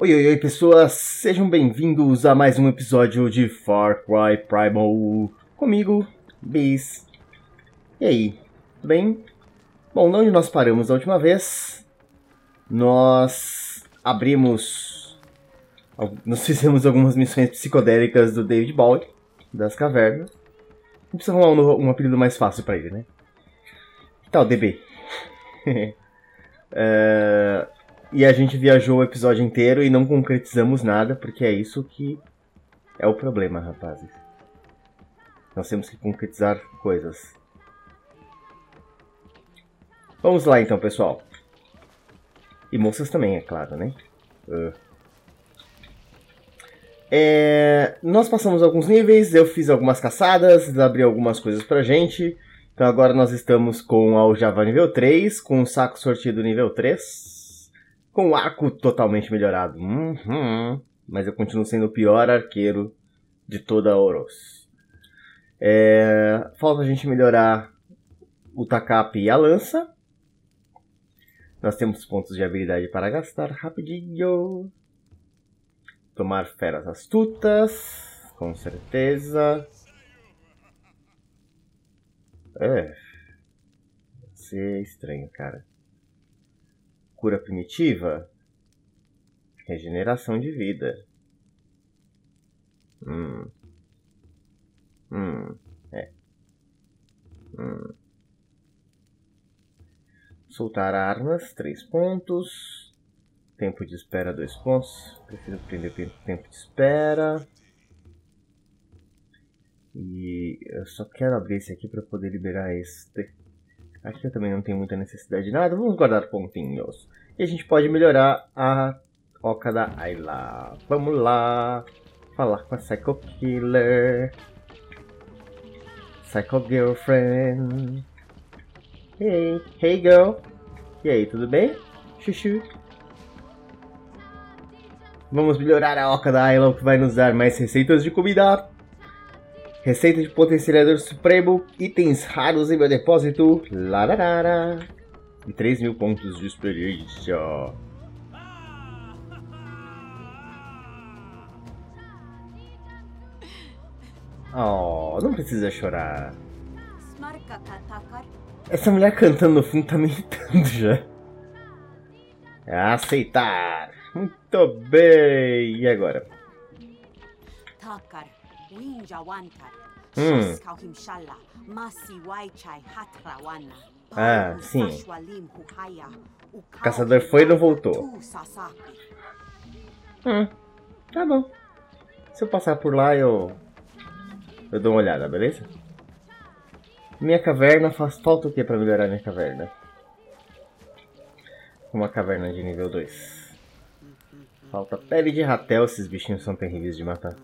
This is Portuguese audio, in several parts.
Oi, pessoas, sejam bem-vindos a mais um episódio de Far Cry Primal comigo, Bis. E aí, tudo bem? Bom, onde nós paramos da última vez? Nós abrimos... Nós fizemos algumas missões psicodélicas do David Bowie, das cavernas. Não precisa arrumar um apelido mais fácil pra ele, né? Que tal, DB? E a gente viajou o episódio inteiro e não concretizamos nada, porque é isso que é o problema, rapazes. Nós temos que concretizar coisas. Vamos lá então, pessoal. E moças também, é claro, né? Nós passamos alguns níveis, eu fiz algumas caçadas, abri algumas coisas pra gente. Então agora nós estamos com a Aljava nível 3, com o saco sortido nível 3. Com o arco totalmente melhorado. Mas eu continuo sendo o pior arqueiro de toda a Oros. Falta a gente melhorar o tacape e a lança. Nós temos pontos de habilidade para gastar rapidinho. Tomar feras astutas. Com certeza. Vai ser estranho, cara. Cura primitiva, regeneração de vida. Soltar armas, 3 pontos. Tempo de espera, 2 pontos. Prefiro prender tempo de espera. E eu só quero abrir esse aqui para poder liberar este. Aqui eu também não tenho muita necessidade de nada. Vamos guardar pontinhos. E a gente pode melhorar a oca da Ayla. Vamos lá. Falar com a Psycho Killer. Psycho Girlfriend. Hey girl. E aí, tudo bem? Chuchu. Vamos melhorar a oca da Ayla, que vai nos dar mais receitas de comida. Receita de potencializador supremo, itens raros em meu depósito, lararara, e 3.000 pontos de experiência. Oh, não precisa chorar. Essa mulher cantando no fundo tá me irritando já. Aceitar. Muito bem. E agora? Ah, sim. O caçador foi e não voltou. Tá bom. Se eu passar por lá, eu dou uma olhada, beleza? Minha caverna, faz falta o que pra melhorar minha caverna? Uma caverna de nível 2. Falta pele de ratel, esses bichinhos são terríveis de matar.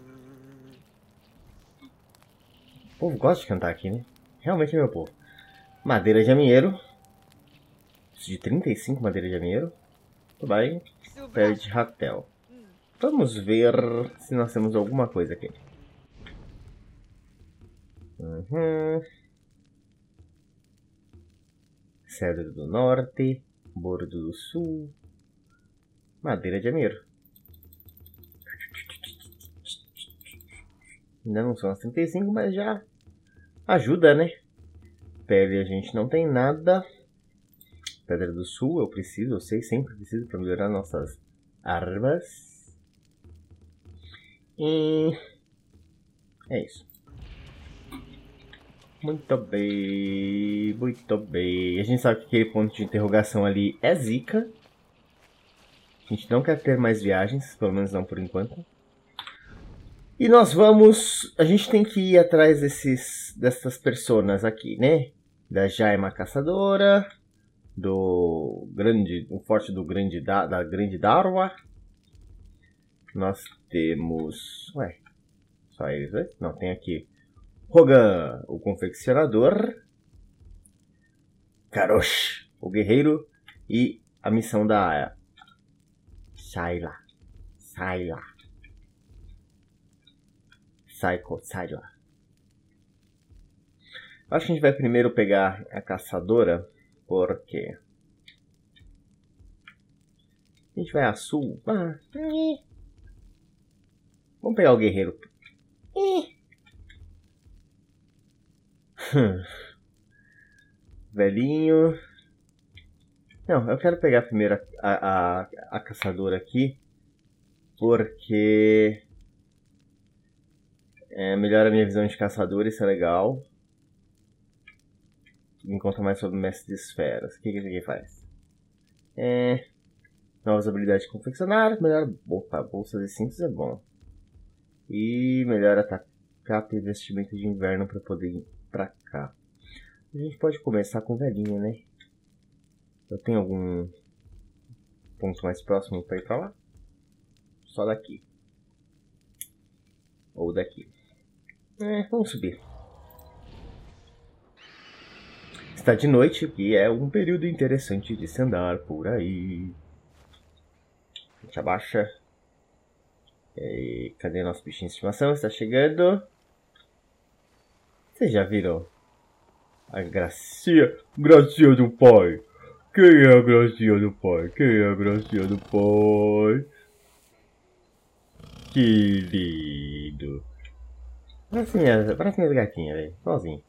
O povo gosta de cantar aqui, né? Realmente é meu povo. Madeira de aminheiro. Preciso de 35 madeira de aminheiro. Tudo bem. Pele de ratel. Vamos ver se nós temos alguma coisa aqui. Cedro do norte. Bordo do sul. Madeira de aminheiro. Ainda não são as 35, mas já... ajuda, né? Pele a gente não tem nada. Pedra do Sul eu preciso, eu sei, sempre preciso para melhorar nossas armas. E... é isso. Muito bem, muito bem. A gente sabe que aquele ponto de interrogação ali é zica. A gente não quer ter mais viagens, pelo menos não por enquanto. E nós vamos... a gente tem que ir atrás dessas personas aqui, né? Da Jayma Caçadora, o forte da grande Darwa. Nós temos... ué, só eles, né? Não, tem aqui Rogan, o confeccionador. Karosh, o guerreiro. E a missão da... Shaila. Psycho. Acho que a gente vai primeiro pegar a caçadora, porque A gente vai a sul. Ah, vamos pegar o guerreiro. Velhinho. Não, eu quero pegar primeiro a caçadora aqui. Porque... é, melhora a minha visão de caçador, isso é legal. Me conta mais sobre o mestre de esferas. O que isso aqui faz? É... novas habilidades confeccionadas, melhora... opa, bolsa de cintos é bom. E melhora ataque, capa e vestimenta de inverno para poder ir pra cá. A gente pode começar com velhinho, né? Eu tenho algum ponto mais próximo para ir pra lá? Só daqui. Ou daqui. É, vamos subir. Está de noite, que é um período interessante de se andar por aí. A gente abaixa. E cadê nosso bichinho de estimação? Está chegando. Vocês já viram a gracinha? Gracinha do pai. Quem é a gracinha do pai? Quem é a gracinha do pai? Que lindo. Parece minhas gatinhas, velho. Sozinho.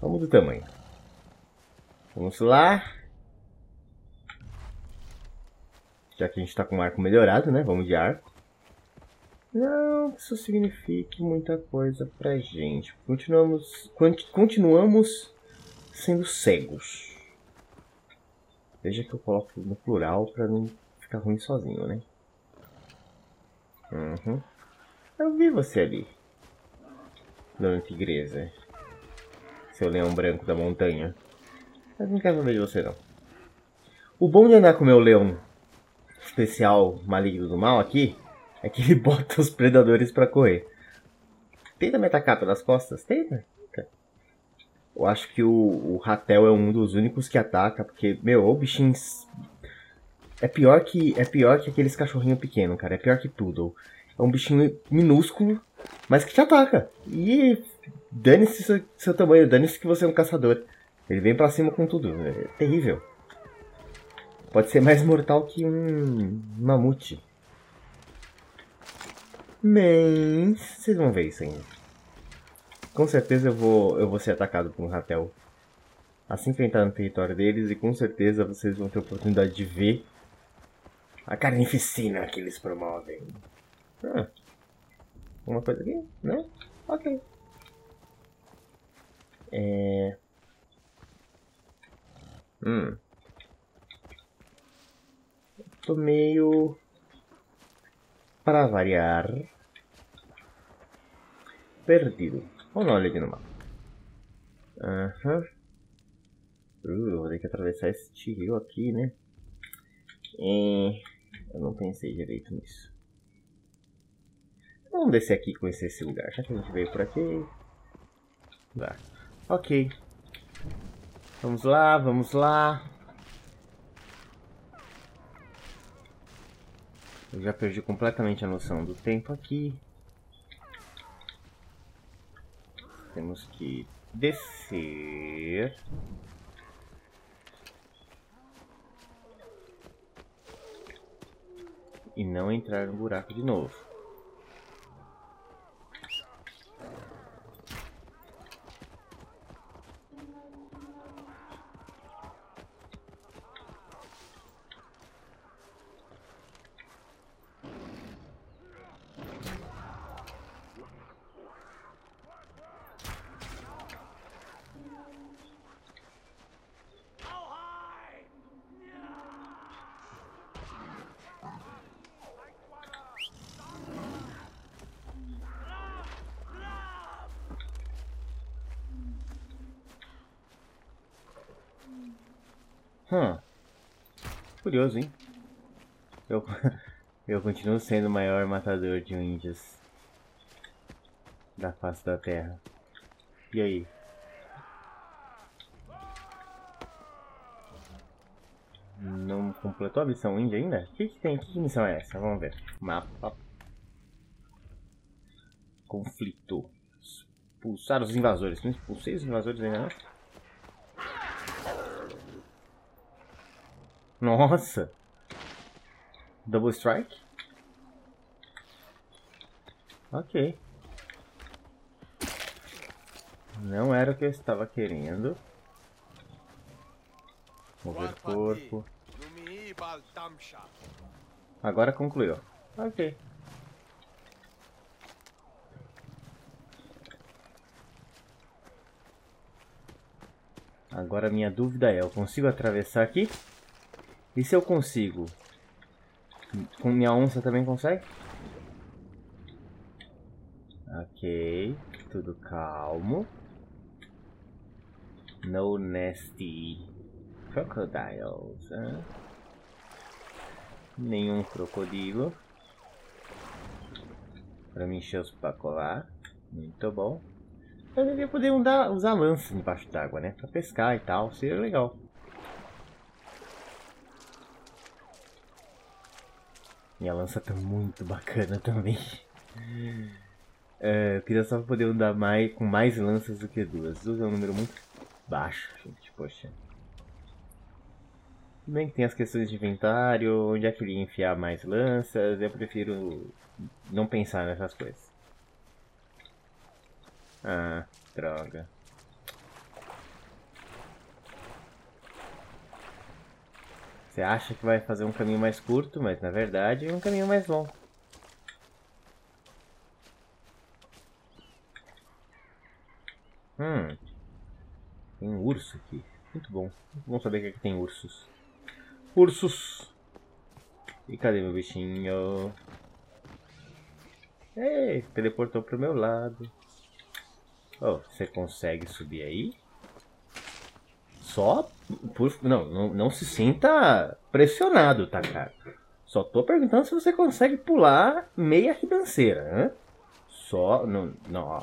Só muda o tamanho. Vamos lá. Já que a gente tá com o arco melhorado, né? Vamos de arco. Não que isso signifique muita coisa pra gente. Continuamos sendo cegos. Veja que eu coloco no plural pra não ficar ruim sozinho, né? Uhum. Eu vi você ali. Dona Tigresa. Seu leão branco da montanha. Mas não quero saber de você, não. O bom de andar com o meu leão especial maligno do mal aqui é que ele bota os predadores pra correr. Tenta me atacar pelas costas? Tenta. Eu acho que o Ratel é um dos únicos que ataca, porque, meu, o bichinho... É pior que aqueles cachorrinhos pequenos, cara. É pior que tudo. É um bichinho minúsculo, mas que te ataca. E dane-se seu tamanho, dane-se que você é um caçador. Ele vem pra cima com tudo. É terrível. Pode ser mais mortal que um mamute. Mas vocês vão ver isso ainda. Com certeza eu vou ser atacado por um ratel. Assim que eu entrar no território deles, e com certeza vocês vão ter a oportunidade de ver a carnificina que eles promovem. Ah, uma coisa aqui? Não? Ok. É... tô meio... para variar... perdido. Vamos lá, olha aqui no mapa. Aham. Vou ter que atravessar este rio aqui, né? E... eu não pensei direito nisso. Vamos descer aqui e conhecer esse lugar. Já que a gente veio por aqui. Tá. Ok. Vamos lá, vamos lá. Eu já perdi completamente a noção do tempo aqui. Temos que descer. E não entrar no buraco de novo. Curioso, hein? Eu continuo sendo o maior matador de índios da face da terra. E aí? Não completou a missão índia ainda? O que tem? Que missão é essa? Vamos ver. Mapa. Conflito. Expulsar os invasores. Não expulsei os invasores ainda, não? Nossa! Double strike? Ok. Não era o que eu estava querendo. Mover corpo. Agora concluiu. Ok. Agora minha dúvida é, eu consigo atravessar aqui? E se eu consigo? Com minha onça também consegue? Ok, tudo calmo. No nasty crocodiles. Hein? Nenhum crocodilo. Pra me encher os pacolar. Muito bom. Eu devia poder usar lança embaixo d'água, né? Pra pescar e tal, seria legal. E a lança tá muito bacana também. É, eu queria só poder andar com mais lanças do que duas. Duas é um número muito baixo, gente, poxa. Tudo bem que tem as questões de inventário, onde é que ele ia enfiar mais lanças, eu prefiro não pensar nessas coisas. Ah, droga. Você acha que vai fazer um caminho mais curto, mas na verdade é um caminho mais longo. Tem um urso aqui. Muito bom saber que aqui tem ursos. Ursos! E cadê meu bichinho? Ei, teleportou pro meu lado. Oh, você consegue subir aí? Só por... Não se sinta pressionado, tá, cara? Só tô perguntando se você consegue pular meia ribanceira, né? Só... Não, ó.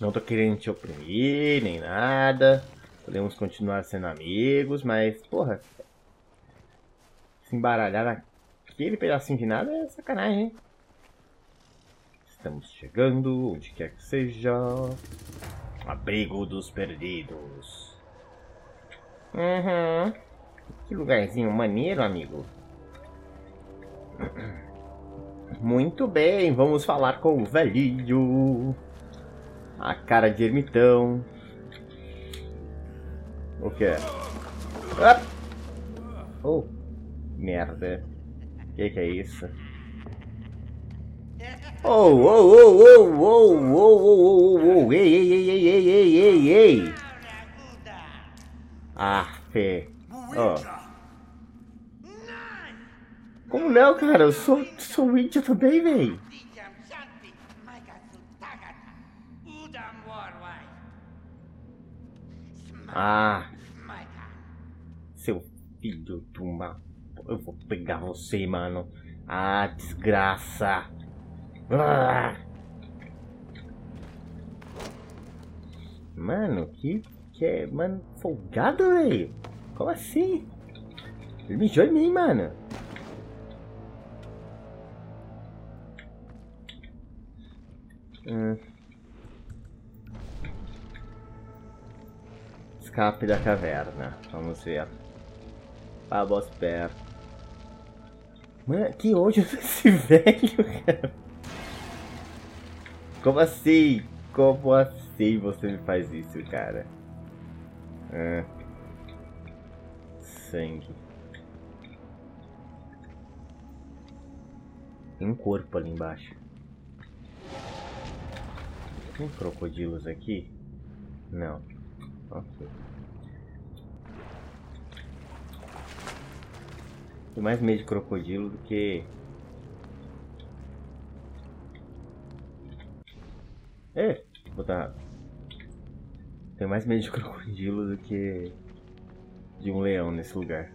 Não tô querendo te oprimir, nem nada. Podemos continuar sendo amigos, mas... Porra... Se embaralhar naquele pedacinho de nada é sacanagem, hein? Estamos chegando, onde quer que seja. Abrigo dos perdidos. Uhum. Que lugarzinho maneiro, amigo. Muito bem, vamos falar com o velhinho. A cara de ermitão. O que é? Ah! Oh, merda. Que é isso? Oh, ei. Ah, fé. Ó. Como não, cara? Eu sou índio também, véi. Ah. Seu filho de uma... Eu vou pegar você, mano. Ah, desgraça. Mano, mano, folgado, velho. Como assim? Ele mijou em mim, mano. Escape da caverna. Vamos ver. Babos perto. Mano, que ódio esse velho, cara. Como assim? Como assim você me faz isso, cara? Ah. Sangue. Tem um corpo ali embaixo. Tem crocodilos aqui? Não. Ok. Tem mais medo de crocodilo do que... É, botar. Tem mais medo de crocodilo do que de um leão nesse lugar.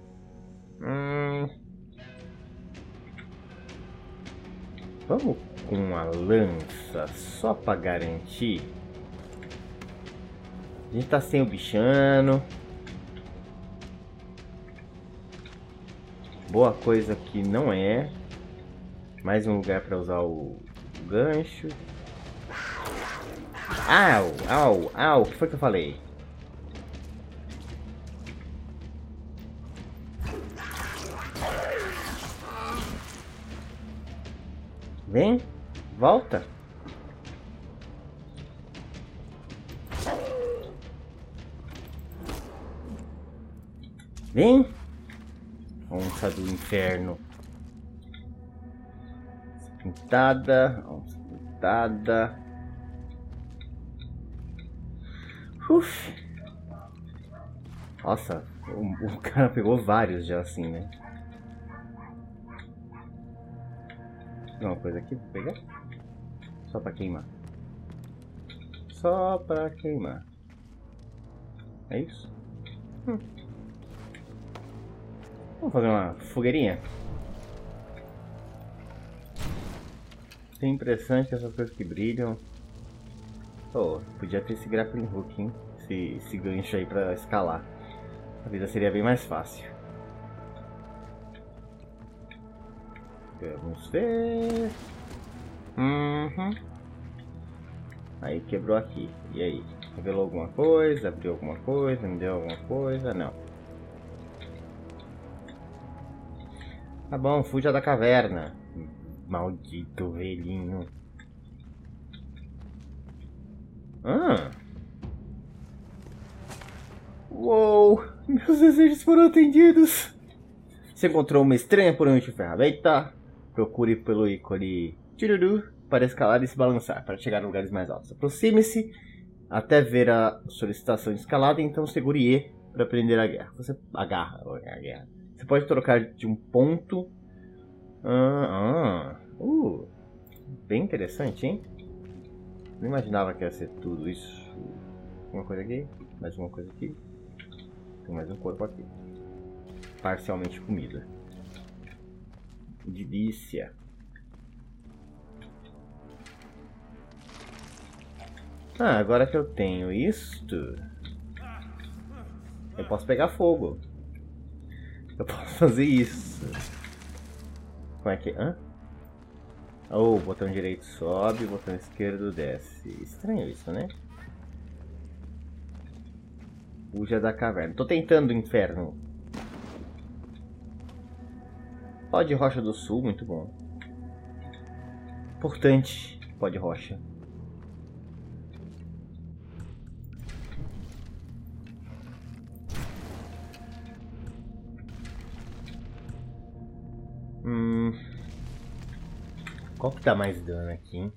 Vamos com a lança só pra garantir. A gente tá sem o bichano. Boa coisa que não é. Mais um lugar pra usar o gancho. Au, o que foi que eu falei? Vem, volta. Vem, onça do inferno. Pintada, onça pintada. Uf. Nossa, o cara pegou vários já assim, né? Tem uma coisa aqui pra pegar? Só pra queimar. Só pra queimar. É isso? Vamos fazer uma fogueirinha? É interessante essas coisas que brilham. Oh, podia ter esse grappling hook, hein? Esse gancho aí pra escalar. A vida seria bem mais fácil. Vamos ver. Aí quebrou aqui. E aí? Revelou alguma coisa? Abriu alguma coisa? Me deu alguma coisa? Não. Tá bom, fuja da caverna. Maldito velhinho. Uou! Meus desejos foram atendidos! Você encontrou uma estranha porção de ferramenta. Procure pelo ícone Tiruru para escalar e se balançar, para chegar a lugares mais altos. Aproxime-se até ver a solicitação de escalada, então segure E para prender a guerra. Você agarra a guerra. Você pode trocar de um ponto. Bem interessante, hein? Não imaginava que ia ser tudo isso. Uma coisa aqui, mais uma coisa aqui. Tem mais um corpo aqui. Parcialmente comida. Delícia. Ah, agora que eu tenho isto, eu posso pegar fogo. Eu posso fazer isso. Como é que... Oh, o botão direito sobe, o botão esquerdo desce. Estranho isso, né? Fuja da caverna. Tô tentando, inferno. Pó de rocha do sul, muito bom. Importante, pó de rocha. Qual que dá mais dano aqui, hein?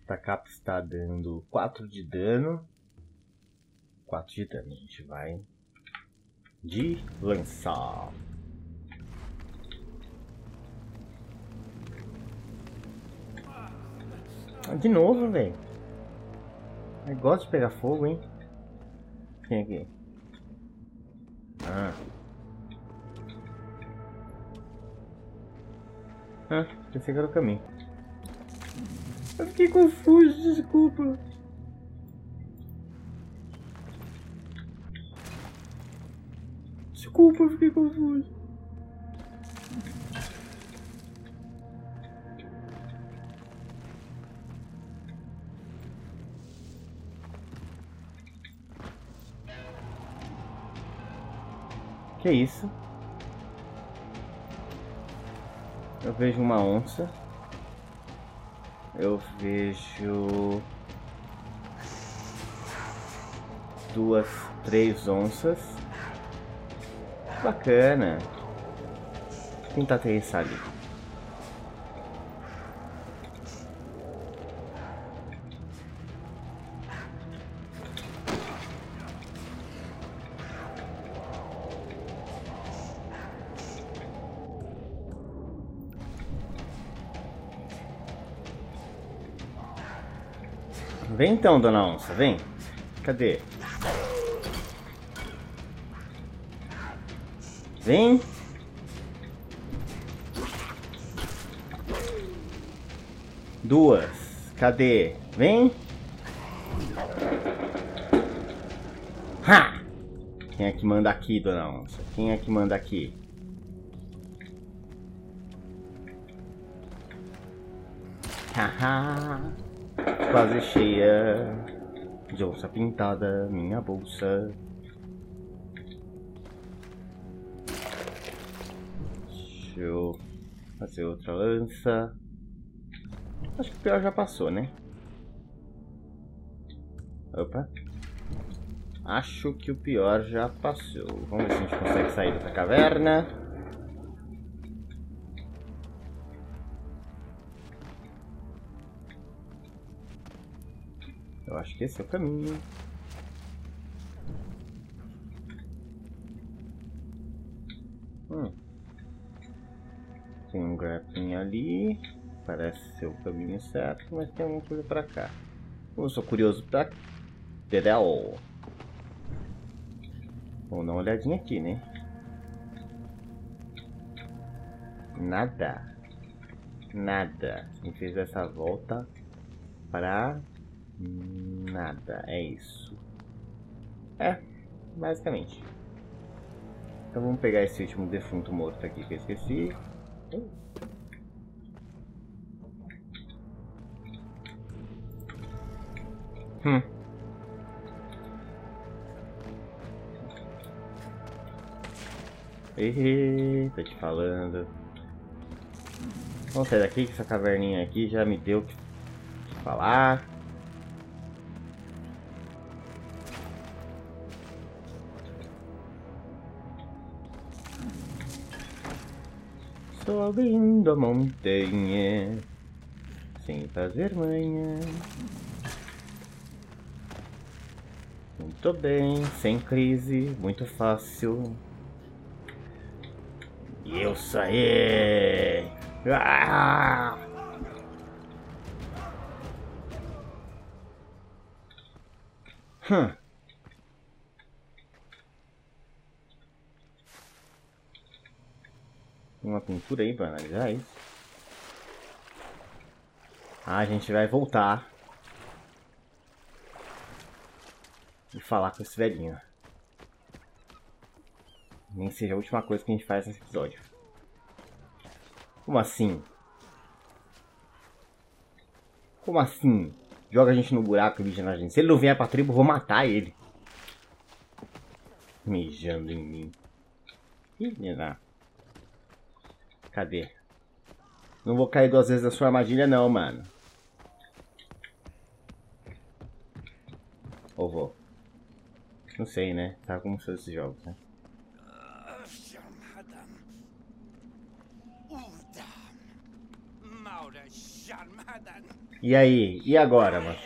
Esta capa está dando 4 de dano. 4 de dano, a gente vai de lançar. De novo, velho. Eu gosto de pegar fogo, hein? Tem aqui. Pensei que era o caminho. Eu fiquei confuso, desculpa. Desculpa, eu fiquei confuso. Que isso? Eu vejo uma onça. Eu vejo... 2, 3 onças. Bacana. Vou tentar aterrissar ali. Vem então, dona onça, vem. Cadê? Vem. Duas. Cadê? Vem. Ha! Quem é que manda aqui, dona onça? Quem é que manda aqui? Haha. Quase cheia de onça pintada, minha bolsa. Deixa eu fazer outra lança. Acho que o pior já passou, né? Opa. Acho que o pior já passou. Vamos ver se a gente consegue sair dessa caverna. Eu acho que esse é o caminho. Tem um grappling ali. Parece ser o caminho certo, mas tem alguma coisa pra cá. Eu sou curioso pra... Vamos dar uma olhadinha aqui, né? Nada. Nada. A gente fez essa volta pra nada. É isso. É, basicamente. Então vamos pegar esse último defunto morto aqui que eu esqueci. Tô te falando. Vamos sair daqui que essa caverninha aqui já me deu o que falar. Subindo a montanha sem fazer manhã. Muito bem, sem crise, muito fácil. E eu saí! Ah! Uma pintura aí para analisar isso. Ah, a gente vai voltar e falar com esse velhinho. Nem seja a última coisa que a gente faz nesse episódio. Como assim? Como assim? Joga a gente no buraco e mija na gente. Se ele não vier pra tribo, eu vou matar ele. Mijando em mim. Ih, menina. Cadê? Não vou cair duas vezes na sua armadilha não, mano. Ou vou? Não sei, né? Tá como são esses jogos, né? E aí? E agora, mano?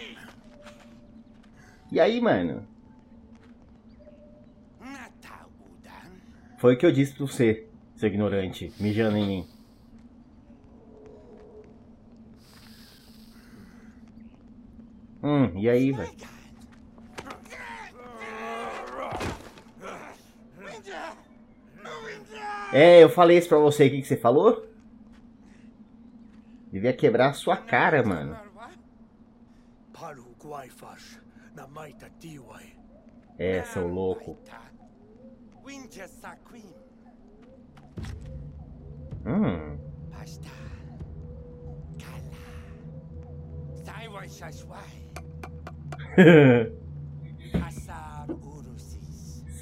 E aí, mano? Foi o que eu disse pra você, seu ignorante, mijando em mim. E aí, velho? É, eu falei isso pra você, o que você falou? Devia quebrar a sua cara, mano. É, seu louco.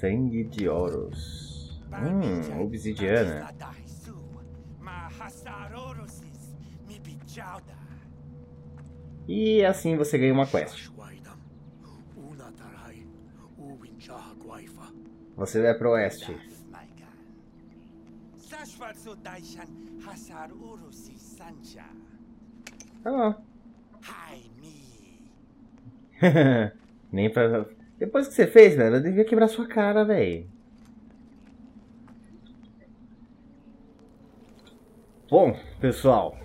Sangue de Oros. Obsidiana. E assim você ganha uma quest. Você vai pro oeste. Tá. Nem pra... Depois que você fez, velho, eu devia quebrar sua cara, velho. Bom, pessoal.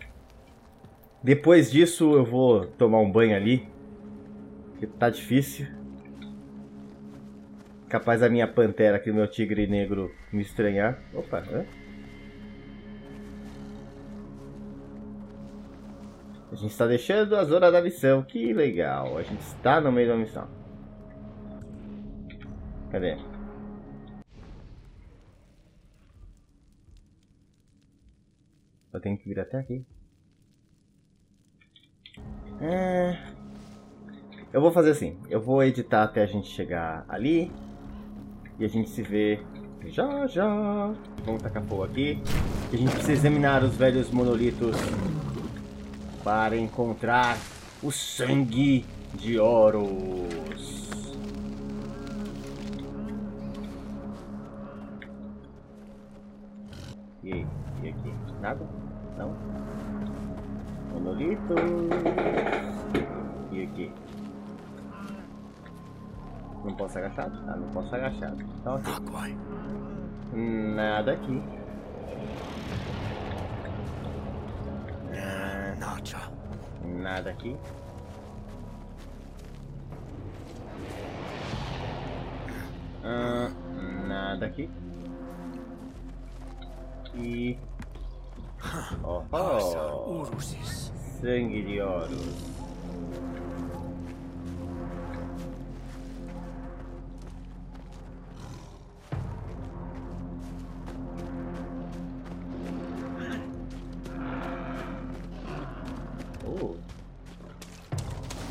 Depois disso eu vou tomar um banho ali, que tá difícil. Capaz a minha pantera aqui, o meu tigre negro, me estranhar. Opa! A gente está deixando a zona da missão, que legal! A gente está no meio da missão. Cadê? Eu tenho que vir até aqui. Eu vou fazer assim, eu vou editar até a gente chegar ali e a gente se vê já já. Vamos tacar fogo aqui, a gente precisa examinar os velhos monolitos para encontrar o sangue de Oros. E aí? E aqui? Nada? Não? Monolito. E aqui? Não posso agachar? Ah, não posso agachar. Então, aqui. Nada aqui. Nada aqui. Nada aqui. E... oh, oh. Sangue de Oros.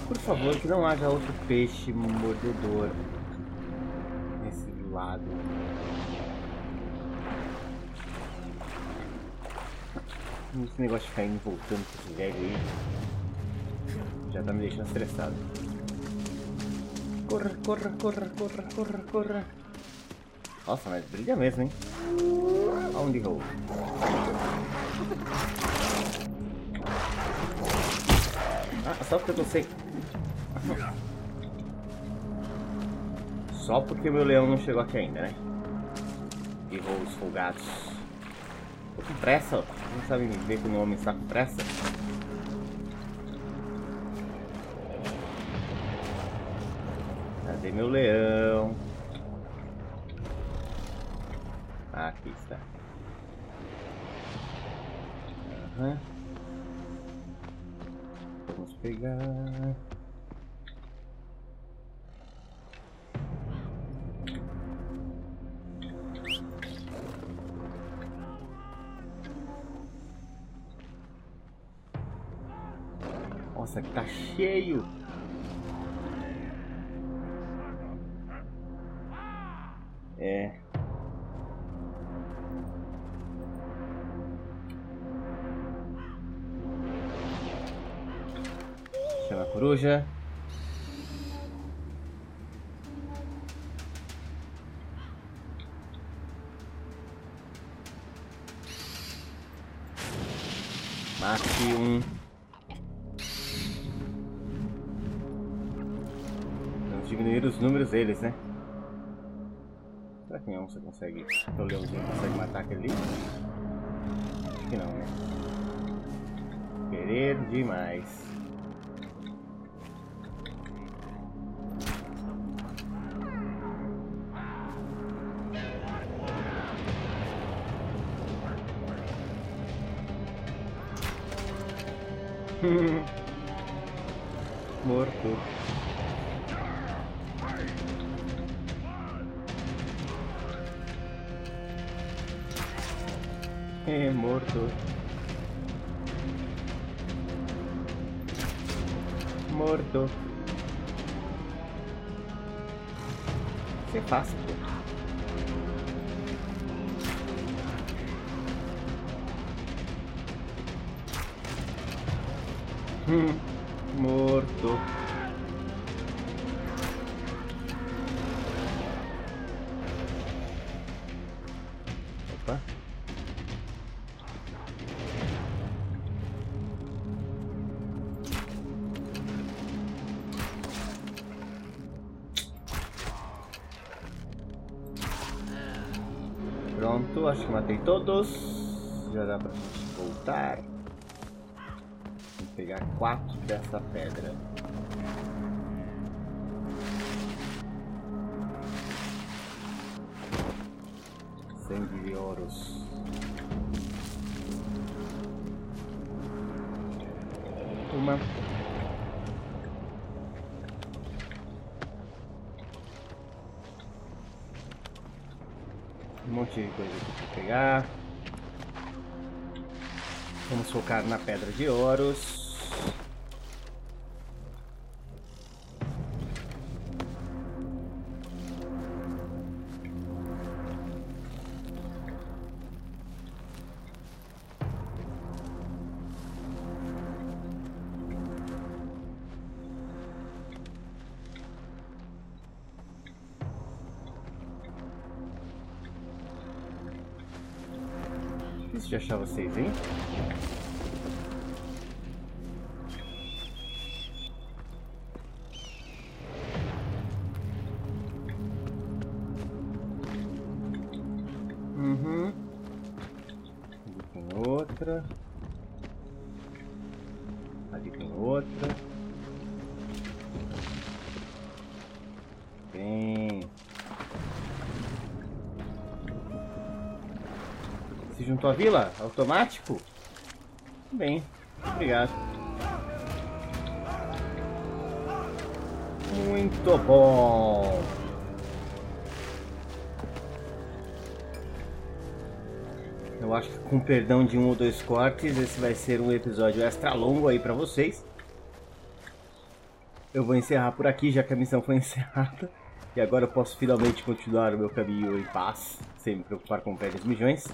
Por favor, que não haja outro peixe mordedor nesse lado. Esse negócio de ficar indo e voltando com esse velho aí já tá me deixando estressado. Corra, corra, corra, corra, corra, corra. Nossa, mas brilha mesmo, hein? Aonde vou? Ah, só porque eu não sei. Só porque meu leão não chegou aqui ainda, né? E rolos folgados. Tô com pressa, ó. Não sabe me ver que o nome está com pressa. Cadê meu leão? Ah, aqui está. Uhum. Vamos pegar. Nossa, que tá cheio. É. Chama a coruja. Mate um. Diminuir os números deles, né? Será que não você consegue? O leãozinho consegue matar aquele ali? Acho que não, né? Querer demais. Morto. É morto. Morto. Isso é fácil, pô. Morto. Opa. Pronto, acho que matei todos. Já dá pra gente voltar. Vou pegar 4 dessa pedra. Sangue de Oros. Uma. Um monte de coisa aqui para pegar. Vamos focar na pedra de Oros. difícil de achar vocês, hein? Tua vila? Automático? Bem, obrigado. Muito bom! Eu acho que com perdão de um ou dois cortes, esse vai ser um episódio extra longo aí pra vocês. Eu vou encerrar por aqui, já que a missão foi encerrada. E agora eu posso finalmente continuar o meu caminho em paz, sem me preocupar com velhos mijões.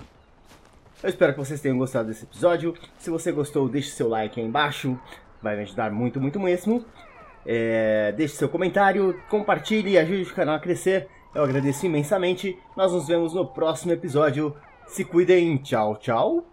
Eu espero que vocês tenham gostado desse episódio. Se você gostou, deixe seu like aí embaixo. Vai me ajudar muito, muito mesmo. Deixe seu comentário, compartilhe e ajude o canal a crescer. Eu agradeço imensamente. Nós nos vemos no próximo episódio. Se cuidem. Tchau, tchau.